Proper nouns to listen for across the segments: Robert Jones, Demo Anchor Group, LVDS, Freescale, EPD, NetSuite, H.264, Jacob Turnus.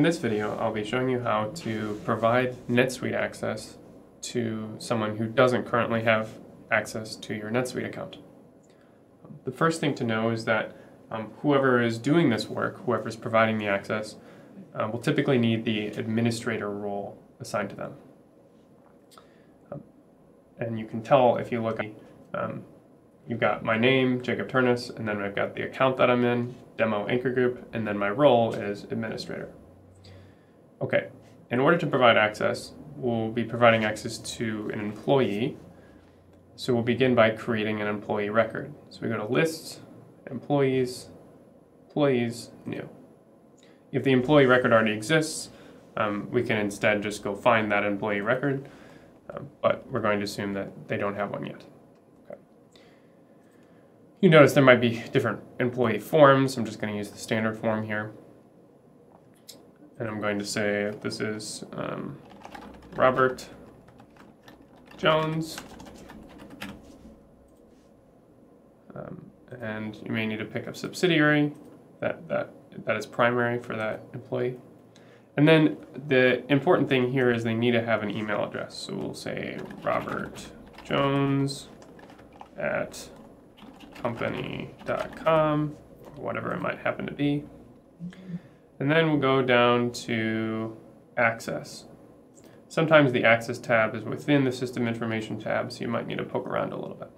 In this video, I'll be showing you how to provide NetSuite access to someone who doesn't currently have access to your NetSuite account. The first thing to know is that whoever is doing this work, whoever's providing the access, will typically need the administrator role assigned to them. And you can tell if you look at you've got my name, Jacob Turnus, and then I've got the account that I'm in, Demo Anchor Group, and then my role is administrator. Okay, in order to provide access, we'll be providing access to an employee. So we'll begin by creating an employee record. So we go to lists, employees, employees, new. If the employee record already exists, we can instead just go find that employee record, but we're going to assume that they don't have one yet. Okay. You notice there might be different employee forms. I'm just going to use the standard form here. And I'm going to say this is Robert Jones. And you may need to pick up subsidiary, that is primary for that employee. And then the important thing here is they need to have an email address. So we'll say robertjones@company.com, or whatever it might happen to be. And then we'll go down to access. Sometimes the access tab is within the system information tab, so you might need to poke around a little bit.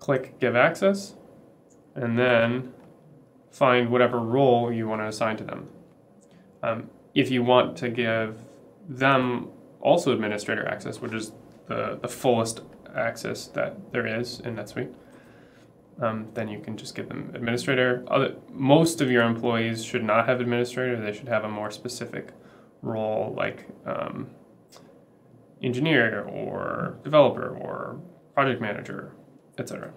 Click Give Access, and then find whatever role you want to assign to them. If you want to give them also administrator access, which is the fullest access that there is in NetSuite, then you can just give them administrator. Most of your employees should not have administrator. They should have a more specific role like engineer or developer or project manager, etc.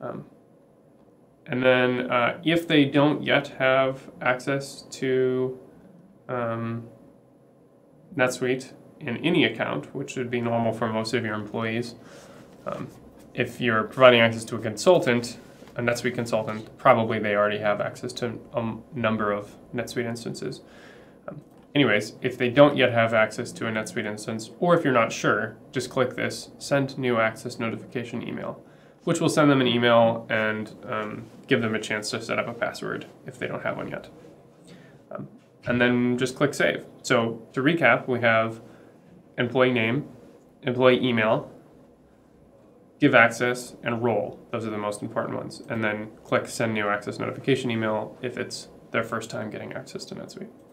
And then if they don't yet have access to NetSuite in any account, which would be normal for most of your employees, if you're providing access to a consultant, a NetSuite consultant, probably they already have access to a number of NetSuite instances. Anyways, if they don't yet have access to a NetSuite instance, or if you're not sure, just click this Send New Access Notification Email, which will send them an email and give them a chance to set up a password if they don't have one yet. And then just click Save. So to recap, we have employee name, employee email, give access, and role. Those are the most important ones. And then click Send New Access Notification Email if it's their first time getting access to NetSuite.